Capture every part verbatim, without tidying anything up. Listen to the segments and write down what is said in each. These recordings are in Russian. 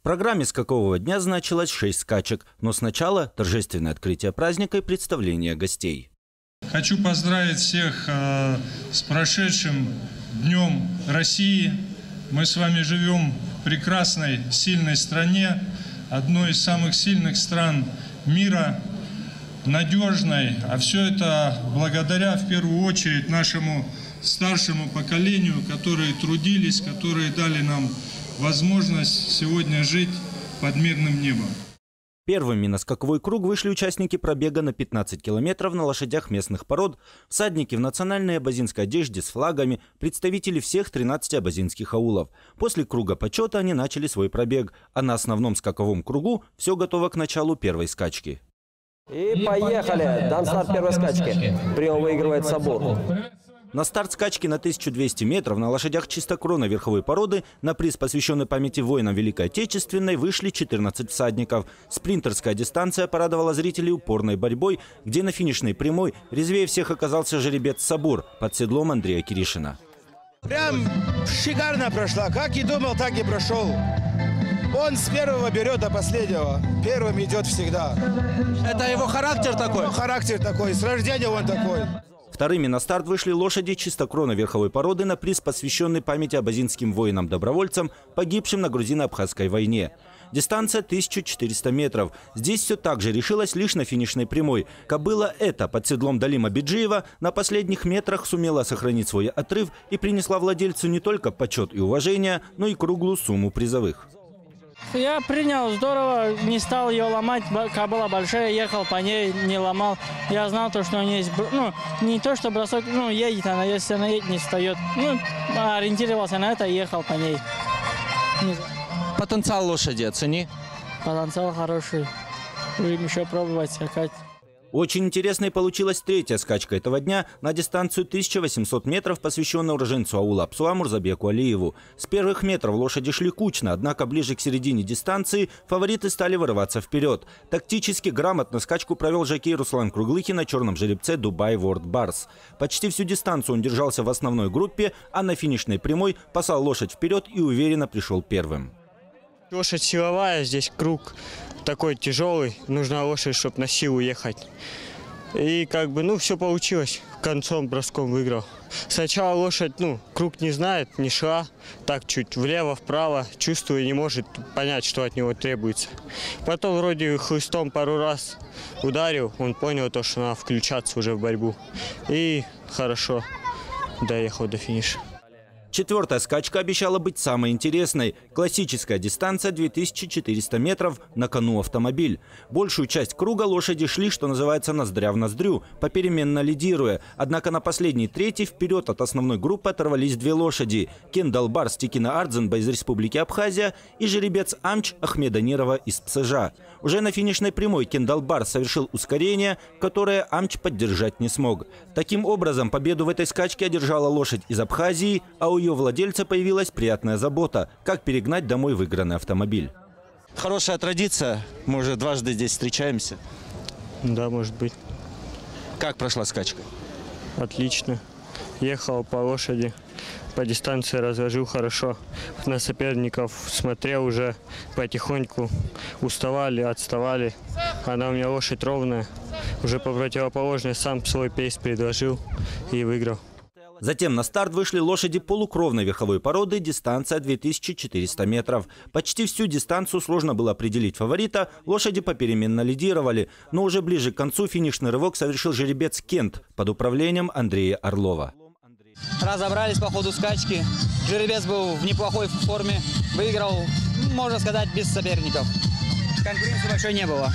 В программе с какого дня значилось шесть скачек, но сначала торжественное открытие праздника и представление гостей. Хочу поздравить всех э, с прошедшим Днем России. Мы с вами живем в прекрасной, сильной стране, одной из самых сильных стран мира, надежной. А все это благодаря, в первую очередь, нашему старшему поколению, которые трудились, которые дали нам возможность сегодня жить под мирным небом. Первыми на скаковой круг вышли участники пробега на пятнадцать километров на лошадях местных пород, всадники в национальной абазинской одежде с флагами, представители всех тринадцати абазинских аулов. После круга почета они начали свой пробег, а на основном скаковом кругу все готово к началу первой скачки. И поехали! Данстарт первой скачки. Прием выигрывает Сабур. На старт скачки на тысячу двести метров на лошадях чистокровной верховой породы на приз, посвященный памяти воинам Великой Отечественной, вышли четырнадцать всадников. Спринтерская дистанция порадовала зрителей упорной борьбой, где на финишной прямой резвее всех оказался жеребец Сабур под седлом Андрея Киришина. Прям шикарно прошла. Как и думал, так и прошел. Он с первого берет до последнего. Первым идет всегда. Это его характер такой? Его характер такой. С рождения он такой. Вторыми на старт вышли лошади чистокровной верховой породы на приз, посвященный памяти абазинским воинам-добровольцам, погибшим на грузино-абхазской войне. Дистанция тысяча четыреста метров. Здесь все так же решилось лишь на финишной прямой. Кобыла эта под седлом Далима Биджиева на последних метрах сумела сохранить свой отрыв и принесла владельцу не только почет и уважение, но и круглую сумму призовых. Я принял здорово, не стал ее ломать, кобыла большая, ехал по ней, не ломал. Я знал то, что у нее есть, ну, не то, что бросок, ну, едет она, если она едет, не встает. Ну, ориентировался на это и ехал по ней. Потенциал лошади оцени. Потенциал хороший, будем еще пробовать скакать. Очень интересной получилась третья скачка этого дня на дистанцию тысяча восемьсот метров, посвященная уроженцу аула Апсуа Мурзабеку Алиеву. С первых метров лошади шли кучно, однако ближе к середине дистанции фавориты стали вырываться вперед. Тактически грамотно скачку провел жокей Руслан Круглыхин на черном жеребце Дубай Ворд Барс. Почти всю дистанцию он держался в основной группе, а на финишной прямой послал лошадь вперед и уверенно пришел первым. Лошадь силовая, здесь круг такой тяжелый, нужна лошадь, чтобы на силу ехать. И как бы, ну, все получилось, концом броском выиграл. Сначала лошадь, ну, круг не знает, не шла, так чуть влево-вправо, чувствую, не может понять, что от него требуется. Потом вроде хлыстом пару раз ударил, он понял то, что надо включаться уже в борьбу. И хорошо доехал до финиша. Четвертая скачка обещала быть самой интересной. Классическая дистанция две тысячи четыреста метров, на кону автомобиль. Большую часть круга лошади шли, что называется, ноздря в ноздрю, попеременно лидируя. Однако на последней трети вперед от основной группы оторвались две лошади. Кендалбар Стикина Ардзенба из Республики Абхазия и жеребец Амч Ахмеда Нирова из Псежа. Уже на финишной прямой Кендалбар совершил ускорение, которое Амч поддержать не смог. Таким образом, победу в этой скачке одержала лошадь из Абхазии, а у У ее владельца появилась приятная забота, как перегнать домой выигранный автомобиль. Хорошая традиция, мы уже дважды здесь встречаемся. Да, может быть. Как прошла скачка? Отлично. Ехал по лошади, по дистанции разложил хорошо. На соперников смотрел уже потихоньку, уставали, отставали. Она у меня лошадь ровная, уже по противоположной сам свой пейс предложил и выиграл. Затем на старт вышли лошади полукровной верховой породы, дистанция две тысячи четыреста метров. Почти всю дистанцию сложно было определить фаворита, лошади попеременно лидировали. Но уже ближе к концу финишный рывок совершил жеребец Кент под управлением Андрея Орлова. Разобрались по ходу скачки, жеребец был в неплохой форме, выиграл, можно сказать, без соперников. Конкуренции большой не было.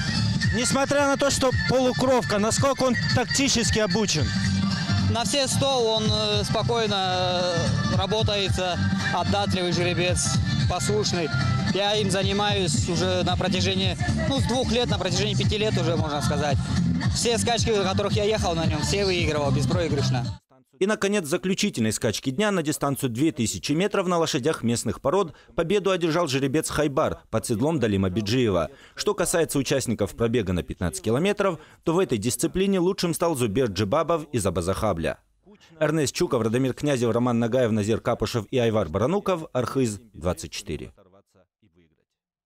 Несмотря на то, что полукровка, насколько он тактически обучен? На все сто он спокойно работает, отдатливый жеребец, послушный. Я им занимаюсь уже на протяжении, ну, с двух лет, на протяжении пяти лет уже, можно сказать. Все скачки, в которых я ехал на нем, все выигрывал беспроигрышно. И, наконец, в заключительной скачке дня на дистанцию две тысячи метров на лошадях местных пород победу одержал жеребец Хайбар под седлом Далима Биджиева. Что касается участников пробега на пятнадцать километров, то в этой дисциплине лучшим стал Зубер Джибабов из Абазахабля. Эрнест Чуков, Радамир Князев, Роман Нагаев, Назир Капушев и Айвар Барануков. Архыз двадцать четыре.